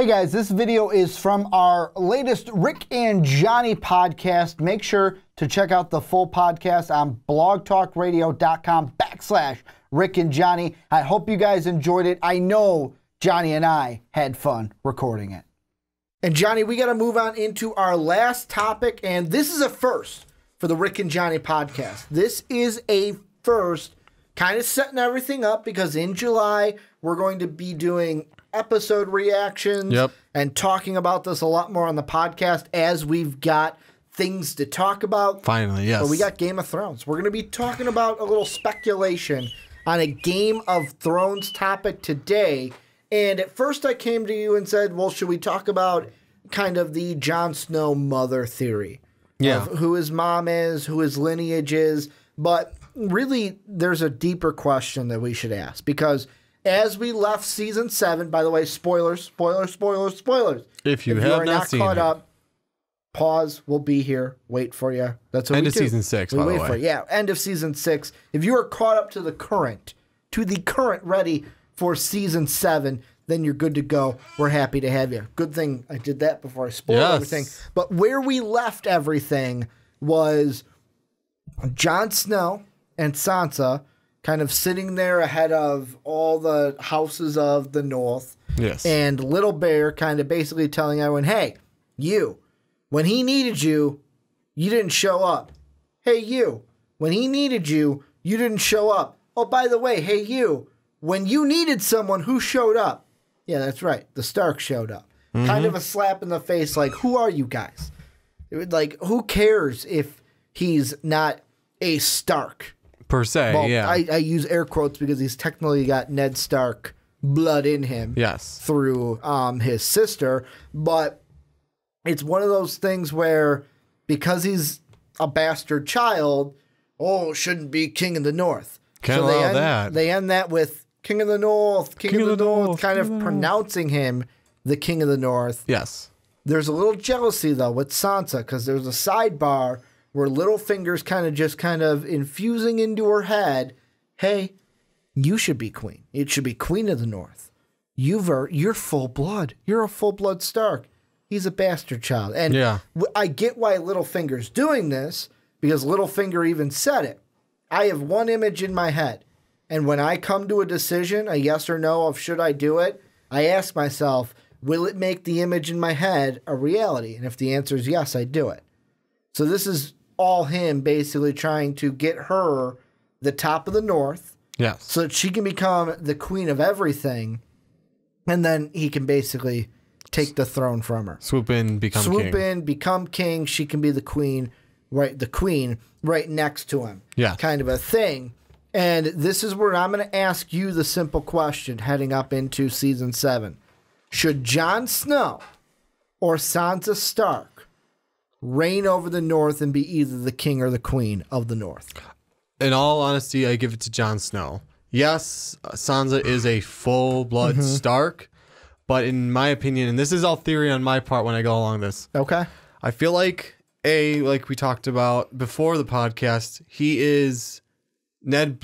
Hey guys, this video is from our latest Rick and Johnny podcast. Make sure to check out the full podcast on blogtalkradio.com/Rick and Johnny. I hope you guys enjoyed it. I know Johnny and I had fun recording it. And Johnny, we got to move on into our last topic. And this is a first for the Rick and Johnny podcast. This is a first, kind of setting everything up because in July, we're going to be doing episode reactions and talking about this a lot more on the podcast as we've got things to talk about. Finally, yes. But we got Game of Thrones. We're going to be talking about a little speculation on a Game of Thrones topic today. And at first I came to you and said, well, should we talk about kind of the Jon Snow mother theory? Yeah. Of who his mom is, who his lineage is. But really, there's a deeper question that we should ask because as we left season 7, by the way, spoilers, spoilers, spoilers, spoilers. If you have not seen caught it. Up, pause. We'll be here. Wait for you. That's what end we do. End of season 6, by the way. Yeah, end of season 6. If you are caught up to the current, ready for season 7, then you're good to go. We're happy to have you. Good thing I did that before I spoiled everything. But where we left everything was Jon Snow and Sansa kind of sitting there ahead of all the houses of the north. Yes. And Little Bear kind of basically telling everyone, hey, you, when he needed you, you didn't show up. Hey, you, when he needed you, you didn't show up. Oh, by the way, hey, you, when you needed someone, who showed up? Yeah, that's right. The Stark showed up. Mm-hmm. Kind of a slap in the face, like, who are you guys? Like, who cares if he's not a Stark? Per se, well, yeah. I use air quotes because he's technically got Ned Stark blood in him. Yes. Through his sister. But it's one of those things where because he's a bastard child, oh, shouldn't be king of the north. Can't allow that. They end that with king of the north, king of the north, kind of pronouncing him the king of the north. Yes. There's a little jealousy, though, with Sansa because there's a sidebar where Littlefinger's kind of infusing into her head, hey, you should be queen. It should be queen of the north. You're full blood. You're a full blood Stark. He's a bastard child. And I get why Littlefinger's doing this because Littlefinger even said it. I have one image in my head. And when I come to a decision, a yes or no of should I do it, I ask myself, will it make the image in my head a reality? And if the answer is yes, I do it. So this is all him basically trying to get her the top of the north so that she can become the queen of everything. And then he can basically take the throne from her. Swoop in, become king. She can be the queen, right next to him. Yeah. Kind of a thing. And this is where I'm going to ask you the simple question heading up into season 7. Should Jon Snow or Sansa Stark reign over the north and be either the king or the queen of the north? In all honesty, I give it to Jon Snow. Yes, Sansa is a full-blood Stark, but in my opinion, and this is all theory on my part when I go along this. Okay. I feel like, like we talked about before the podcast, he is Ned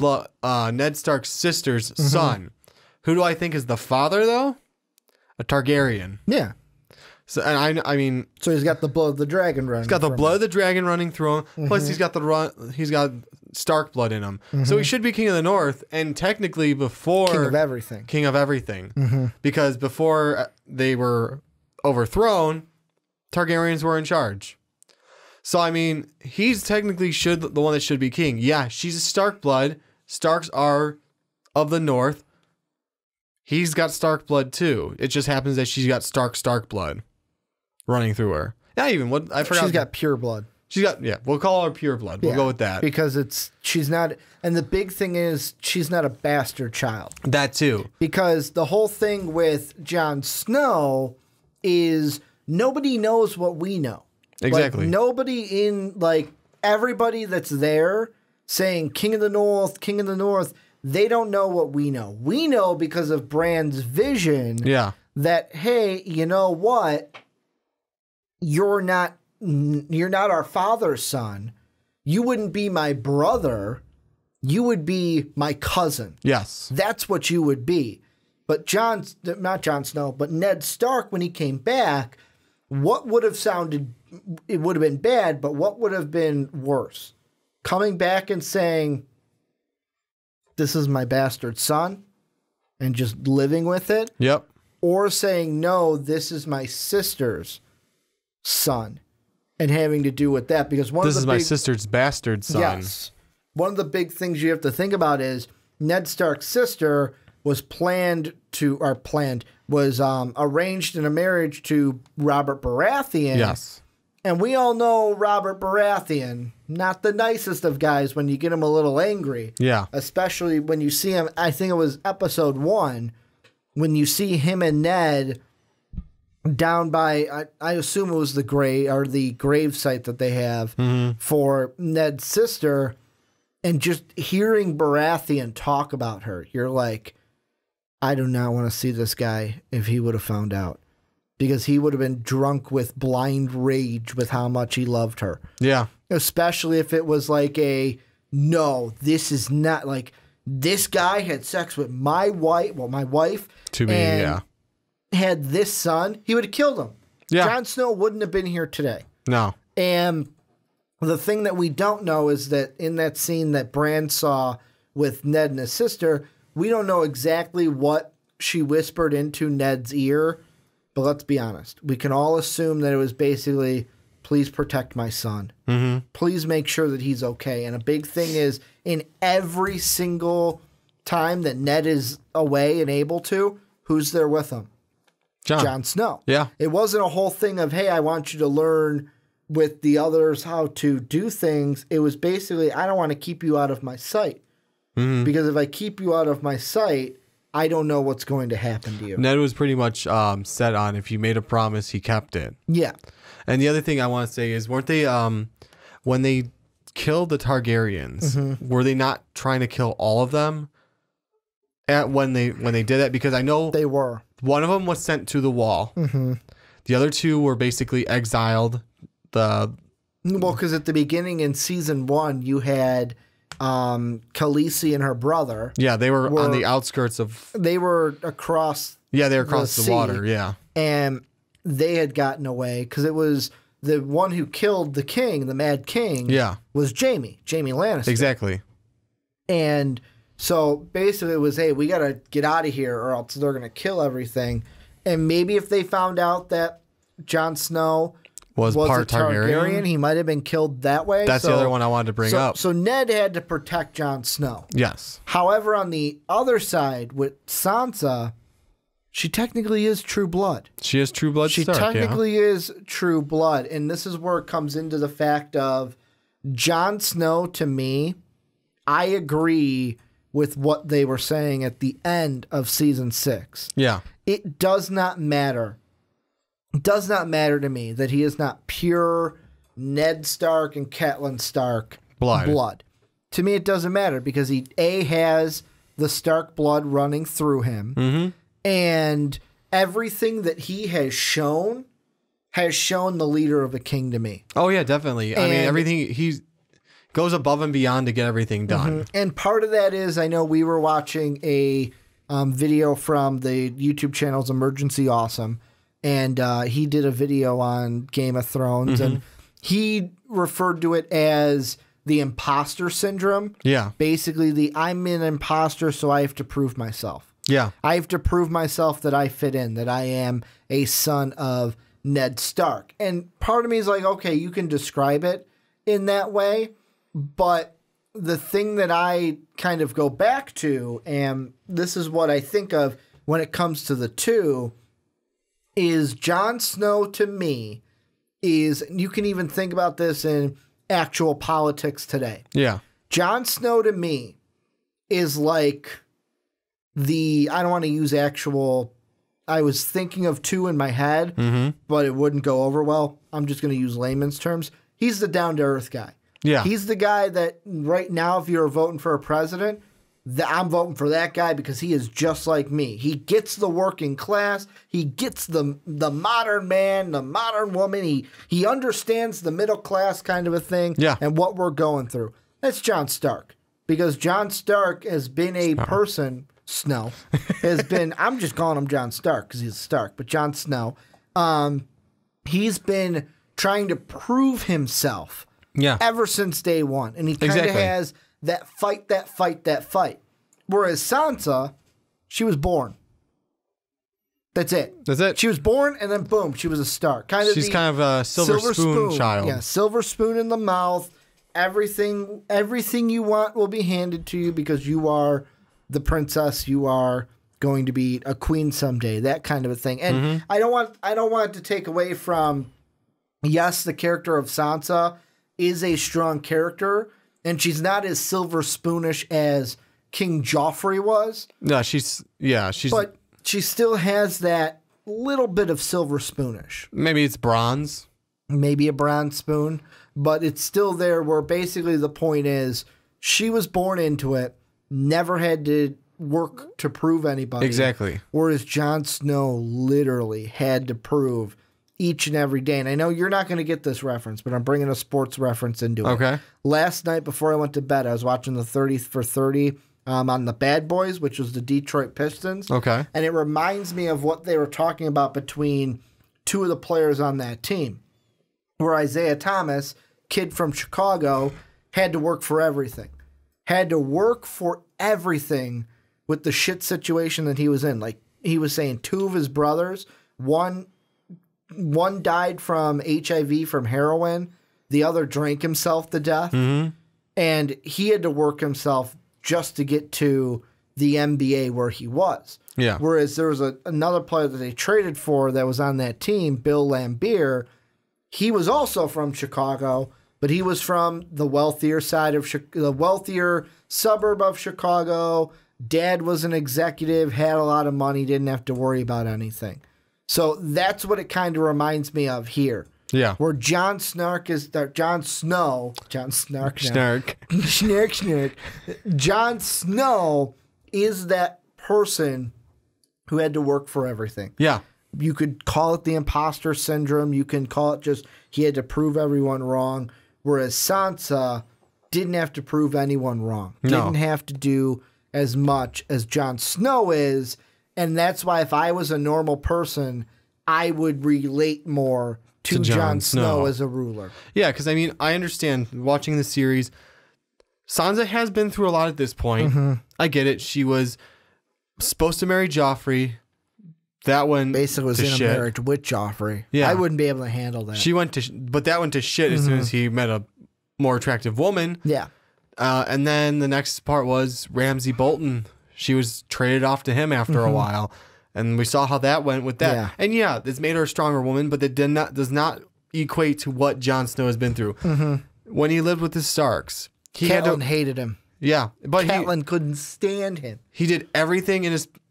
Stark's sister's son. Who do I think is the father, though? A Targaryen. Yeah. So and I mean, so he's got the blood of the dragon running. He's got the blood of the dragon running through him. Plus, he's got Stark blood in him. So he should be king of the north, and technically before king of everything, because before they were overthrown, Targaryens were in charge. So I mean, he's technically the one that should be king. Yeah, she's a Stark blood. Starks are of the north. He's got Stark blood too. It just happens that she's got Stark blood running through her. Not even what I forgot. She's got pure blood. She's got we'll call her pure blood. We'll go with that. Because she's not, and the big thing is she's not a bastard child. That too. Because the whole thing with Jon Snow is nobody knows what we know. Exactly. Like, nobody in everybody that's there saying king of the north, they don't know what we know. We know because of Bran's vision that, hey, you know what? You're not our father's son. You wouldn't be my brother. You would be my cousin. Yes. That's what you would be. But Ned Stark, when he came back, what would have sounded, it would have been bad, but what would have been worse? Coming back and saying, this is my bastard son, and just living with it. Yep. Or saying, no, this is my sister's son, and having to do with that. Because one of the big, my sister's bastard son. Yes. One of the big things you have to think about is Ned Stark's sister was arranged in a marriage to Robert Baratheon. Yes. And we all know Robert Baratheon, not the nicest of guys when you get him a little angry. Yeah. Especially when you see him, I think it was episode 1, when you see him and Ned down by, I assume it was the grave site that they have for Ned's sister, and just hearing Baratheon talk about her, you're like, I do not want to see this guy if he would have found out. Because he would have been drunk with blind rage with how much he loved her. Yeah. Especially if it was like a, no, this is not, like, this guy had sex with my wife, had this son, he would have killed him. Yeah. Jon Snow wouldn't have been here today. No. And the thing that we don't know is that in that scene that Bran saw with Ned and his sister, we don't know exactly what she whispered into Ned's ear. But let's be honest. We can all assume that it was basically, please protect my son. Please make sure that he's okay. And a big thing is, in every single time that Ned is away and able to, who's there with him? Jon Snow. Yeah. It wasn't a whole thing of, hey, I want you to learn with the others how to do things. It was basically, I don't want to keep you out of my sight. Because if I keep you out of my sight, I don't know what's going to happen to you. Ned was pretty much set on, if you made a promise, he kept it. Yeah. And the other thing I want to say is, weren't they, when they killed the Targaryens, were they not trying to kill all of them when they did that? Because I know they were. One of them was sent to the wall. The other two were basically exiled. Well, because at the beginning in season 1, you had Khaleesi and her brother. Yeah, they were on the outskirts of... They were across... Yeah, they were across the water, yeah. And they had gotten away, because it was the one who killed the king, the Mad King, was Jaime Lannister. Exactly. And so basically it was, hey, we got to get out of here or else they're going to kill everything. And maybe if they found out that Jon Snow... Was part Targaryen. He might have been killed that way. That's the other one I wanted to bring up. So Ned had to protect Jon Snow. Yes. However, on the other side with Sansa, she technically is true blood. She is true blood. She technically is true blood. And this is where it comes into the fact of Jon Snow, to me, I agree with what they were saying at the end of season 6. Yeah. It does not matter. Does not matter to me that he is not pure Ned Stark and Catelyn Stark blood. To me, it doesn't matter because he, A, has the Stark blood running through him, and everything that he has shown the leader of a king to me. Oh, yeah, definitely. And I mean, everything, he goes above and beyond to get everything done. And part of that is, I know we were watching a video from the YouTube channel's Emergency Awesome. And he did a video on Game of Thrones, and he referred to it as the imposter syndrome. Yeah. Basically, I'm an imposter, so I have to prove myself. Yeah. I have to prove myself that I fit in, that I am a son of Ned Stark. And part of me is like, okay, you can describe it in that way, but the thing that I kind of go back to, and this is what I think of when it comes to the two, is Jon Snow, to me, is, and you can even think about this in actual politics today. Yeah. Jon Snow, to me, is like the, I don't want to use actual, I was thinking of two in my head, but it wouldn't go over well. I'm just going to use layman's terms. He's the down-to-earth guy. Yeah. He's the guy that right now, if you're voting for a president, I'm voting for that guy because he is just like me. He gets the working class. He gets the modern man, the modern woman. He understands the middle class kind of a thing and what we're going through. That's Jon Stark. because Jon Stark has been a person. Snow has been. I'm just calling him Jon Stark because he's Stark, but Jon Snow. He's been trying to prove himself. Yeah. Ever since day one, and he kind of has that fight, that fight, that fight. Whereas Sansa, she was born. That's it. That's it. She was born, and then boom, she was a Stark. She's kind of a silver spoon child. Yeah, silver spoon in the mouth. Everything you want will be handed to you because you are the princess. You are going to be a queen someday. That kind of a thing. And I don't want to take away from. Yes, the character of Sansa is a strong character, and she's not as silver spoonish as King Joffrey was. No, she's. But she still has that little bit of silver spoonish. Maybe it's bronze. Maybe a bronze spoon. But it's still there where basically the point is she was born into it, never had to work to prove anybody. Exactly. Whereas Jon Snow literally had to prove each and every day. And I know you're not going to get this reference, but I'm bringing a sports reference into it. Okay. Last night before I went to bed, I was watching the 30 for 30 on the Bad Boys, which was the Detroit Pistons. Okay. And it reminds me of what they were talking about between two of the players on that team, where Isaiah Thomas, kid from Chicago, had to work for everything. Had to work for everything with the shit situation that he was in. Like, he was saying two of his brothers, one died from HIV from heroin, the other drank himself to death, and he had to work himself just to get to the NBA where he was. Yeah. Whereas there was another player that they traded for that was on that team, Bill Laimbeer. He was also from Chicago, but he was from the wealthier side of the wealthier suburb of Chicago. Dad was an executive, had a lot of money, didn't have to worry about anything. So that's what it kind of reminds me of here. Yeah. Where Jon Snow is that person who had to work for everything. Yeah. You could call it the imposter syndrome. You can call it just he had to prove everyone wrong. Whereas Sansa didn't have to prove anyone wrong. No. Didn't have to do as much as Jon Snow is. And that's why if I was a normal person, I would relate more to Jon Snow as a ruler. Yeah, because, I mean, I understand watching the series, Sansa has been through a lot at this point. I get it. She was supposed to marry Joffrey. That one basically was in a marriage with Joffrey. Yeah. I wouldn't be able to handle that. She went to, but that went to shit as soon as he met a more attractive woman. Yeah. And then the next part was Ramsay Bolton. She was traded off to him after a while, and we saw how that went with that. Yeah. And yeah, this made her a stronger woman, but that does not equate to what Jon Snow has been through. When he lived with the Starks, Catelyn hated him. Yeah, but Catelyn couldn't stand him. He did everything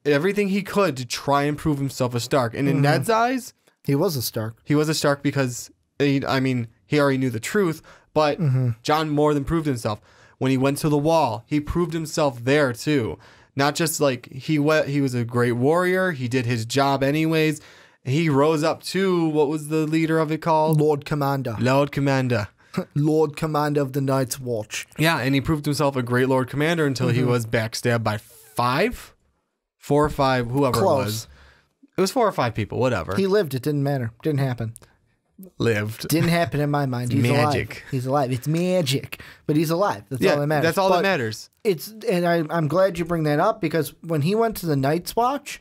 everything he could to try and prove himself a Stark. And in Ned's eyes, he was a Stark. He was a Stark because, I mean, he already knew the truth, but Jon more than proved himself. When he went to the Wall, he proved himself there too. Not just like he was a great warrior. He did his job anyways. He rose up to, what was the leader of it called? Lord Commander. Lord Commander. Lord Commander of the Night's Watch. Yeah, and he proved himself a great Lord Commander until he was backstabbed by four or five, whoever it was. It was 4 or 5 people, whatever. He lived. It didn't matter. Didn't happen. Lived. Didn't happen in my mind. He's magic. Alive. He's alive. It's magic. But he's alive. That's all that matters. That's all that matters. It's and I'm glad you bring that up because when he went to the Night's Watch,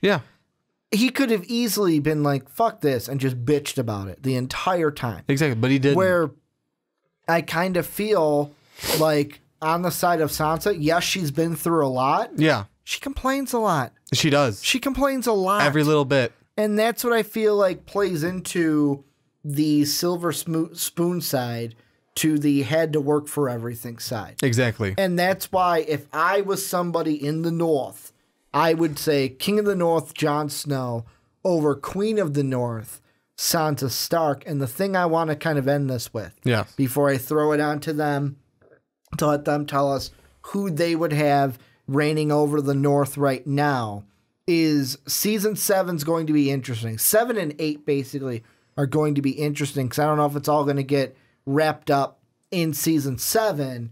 he could have easily been like, fuck this, and just bitched about it the entire time. Exactly. But he didn't. Where I kind of feel like on the side of Sansa, yes, she's been through a lot. Yeah. She complains a lot. She does. She complains a lot. Every little bit. And that's what I feel like plays into the silver spoon side to the had to work for everything side. Exactly. And that's why if I was somebody in the North, I would say King of the North, Jon Snow, over Queen of the North, Sansa Stark. And the thing I want to kind of end this with before I throw it on to them to let them tell us who they would have reigning over the North right now is season 7's going to be interesting. 7 and 8 basically are going to be interesting because I don't know if it's all going to get wrapped up in season 7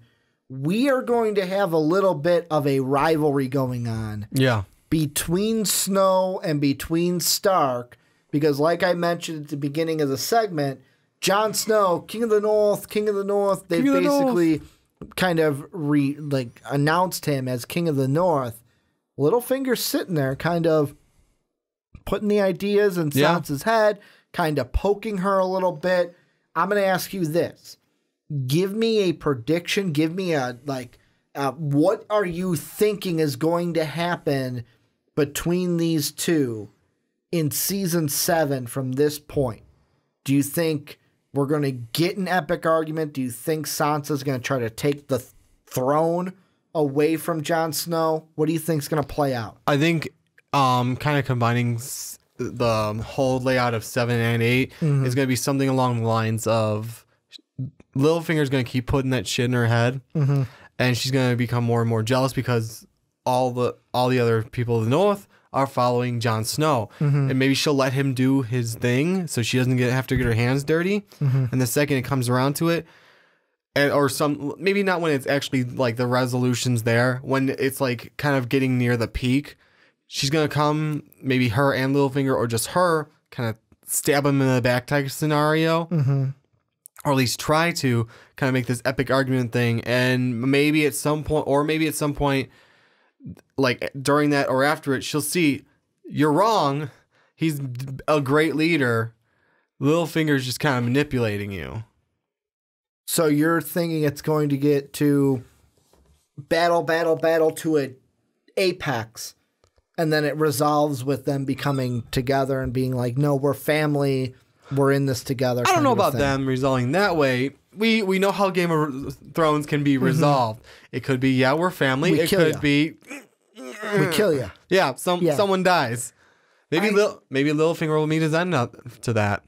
we are going to have a little bit of a rivalry going on. Yeah. Between Snow and between Stark, because like I mentioned at the beginning of the segment, Jon Snow, King of the North, they basically kind of announced him as King of the North. Littlefinger sitting there kind of putting the ideas in Sansa's head, kind of poking her a little bit. I'm going to ask you this. Give me a prediction. Give me a, what are you thinking is going to happen between these two in season 7 from this point? Do you think we're going to get an epic argument? Do you think Sansa's going to try to take the throne away from Jon Snow? What do you think is going to play out? I think kind of combining the whole layout of 7 and 8 is going to be something along the lines of Littlefinger's going to keep putting that shit in her head, and she's going to become more and more jealous because all the other people of the North are following Jon Snow, and maybe she'll let him do his thing so she doesn't have to get her hands dirty. And the second it comes around to it, maybe not when it's actually like the resolution's there, when it's like kind of getting near the peak, she's going to come, maybe her and Littlefinger, or just her, kind of stab him in the back type scenario, or at least try to kind of make this epic argument thing. And maybe at some point, like during that or after it, she'll see, you're wrong. He's a great leader. Littlefinger's just kind of manipulating you. So you're thinking it's going to get to battle to an apex, and then it resolves with them becoming together and being like, no, we're family. We're in this together. I don't know about them resolving that way. We know how Game of Thrones can be resolved. It could be, yeah, we're family. It could be, we kill you. Yeah, someone dies. Maybe Littlefinger will meet his end up to that.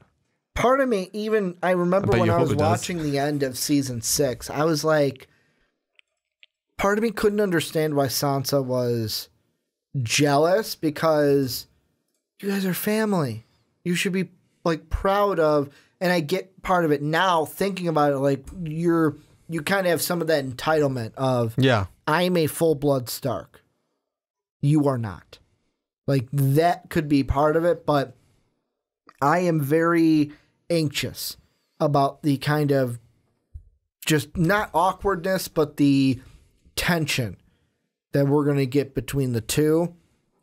Part of me, even I remember when I was watching the end of season 6, I was like, part of me couldn't understand why Sansa was jealous, because you guys are family. You should be like proud of, and I get part of it now thinking about it, like you kind of have some of that entitlement of, yeah, I'm a full blood Stark, you are not. Like that could be part of it, but I am very anxious about the kind of just not awkwardness, but the tension that we're going to get between the two.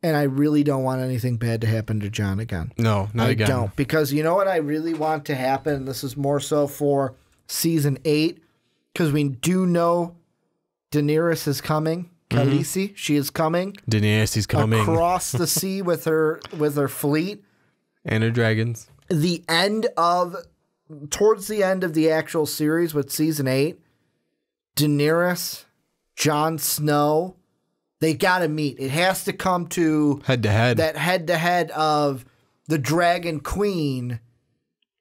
And I really don't want anything bad to happen to Jon again. No, not again. I don't. Because you know what I really want to happen? And this is more so for season 8. Because we do know Daenerys is coming. Khaleesi, she is coming. Daenerys is coming. Across the sea with her fleet. And her dragons. Towards the end of the actual series with season 8, Daenerys, Jon Snow, they got to meet. It has to come to head-to-head. That head-to-head of the Dragon Queen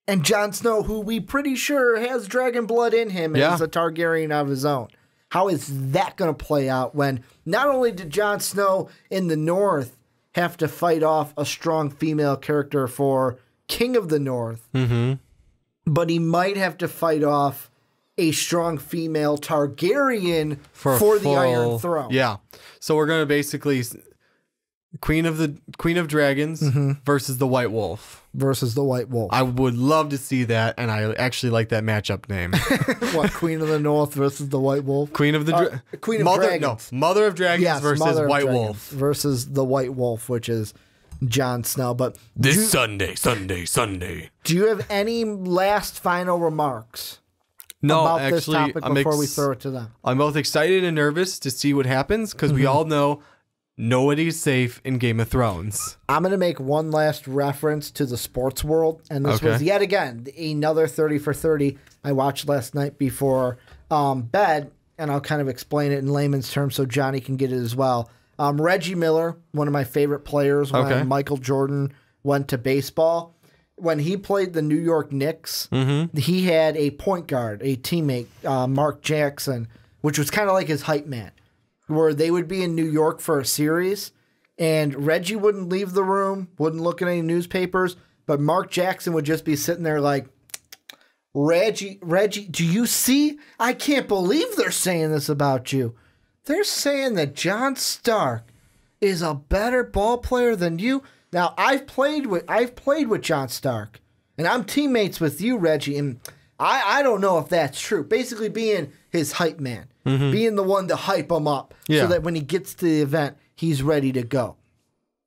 and Jon Snow, who we pretty sure has dragon blood in him and is a Targaryen of his own. How is that going to play out when not only did Jon Snow in the North have to fight off a strong female character for King of the North, but he might have to fight off a strong female Targaryen for the Iron Throne. Yeah. So we're going to basically Queen of Dragons versus the White Wolf. I would love to see that, and I actually like that matchup name. What, Queen of the North versus the White Wolf? Mother of Dragons versus White Wolf. Versus the White Wolf, which is Jon Snow. But Sunday. Do you have any last final remarks? No, about actually, this topic before we throw it to them? I'm both excited and nervous to see what happens, because we all know nobody's safe in Game of Thrones. I'm going to make one last reference to the sports world, and this was yet again another 30 for 30 I watched last night before bed, and I'll kind of explain it in layman's terms so Johnny can get it as well. Reggie Miller, one of my favorite players when Michael Jordan went to baseball. When he played the New York Knicks, he had a point guard, a teammate, Mark Jackson, which was kind of like his hype man, where they would be in New York for a series, and Reggie wouldn't leave the room, wouldn't look at any newspapers, but Mark Jackson would just be sitting there like, Reggie, do you see? I can't believe they're saying this about you. They're saying that Jon Stark is a better ball player than you. Now, I've played with Jon Stark, and I'm teammates with you, Reggie, and I don't know if that's true. Basically being his hype man, being the one to hype him up so that when he gets to the event, he's ready to go.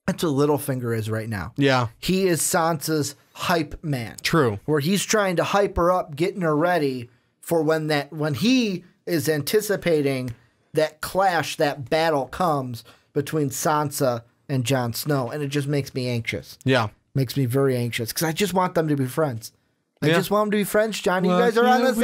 That's what Littlefinger is right now. Yeah. He is Sansa's hype man. True. Where he's trying to hype her up, getting her ready for when that he is anticipating that clash, that battle comes between Sansa and Jon Snow, and it just makes me anxious. Yeah. Makes me very anxious because I just want them to be friends. I just want them to be friends, Johnny. You guys are on the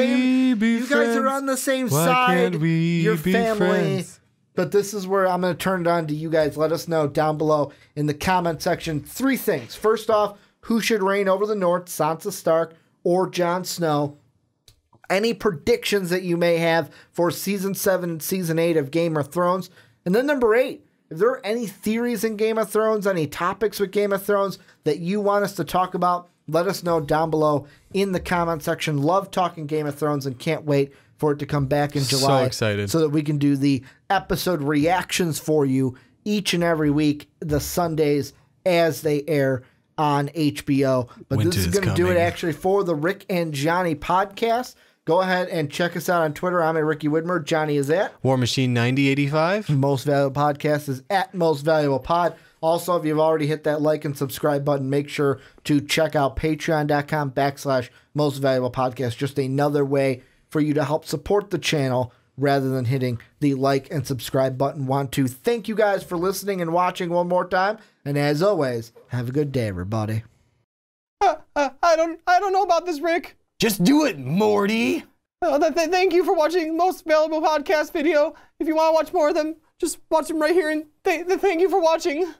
same side. Your family. But this is where I'm going to turn it on to you guys. Let us know down below in the comment section. Three things. First off, who should reign over the North, Sansa Stark or Jon Snow? Any predictions that you may have for Season 7 and Season 8 of Game of Thrones? And then number 8, if there are any theories in Game of Thrones, any topics with Game of Thrones that you want us to talk about, let us know down below in the comment section. Love talking Game of Thrones and can't wait for it to come back in July. So excited. So that we can do the episode reactions for you each and every week, the Sundays as they air on HBO. But winter this is going to do it actually for the Rick and Johnny podcast. Go ahead and check us out on Twitter. I'm at Ricky Widmer. Johnny is at War Machine 9085. Most Valuable Podcast is at Most Valuable Pod. Also, if you've already hit that like and subscribe button, make sure to check out patreon.com/Most Valuable Podcast. Just another way for you to help support the channel rather than hitting the like and subscribe button. Want to thank you guys for listening and watching one more time. And as always, have a good day, everybody. I don't know about this, Rick. Just do it, Morty. Thank you for watching Most Valuable Podcast video. If you want to watch more of them, just watch them right here. And thank you for watching.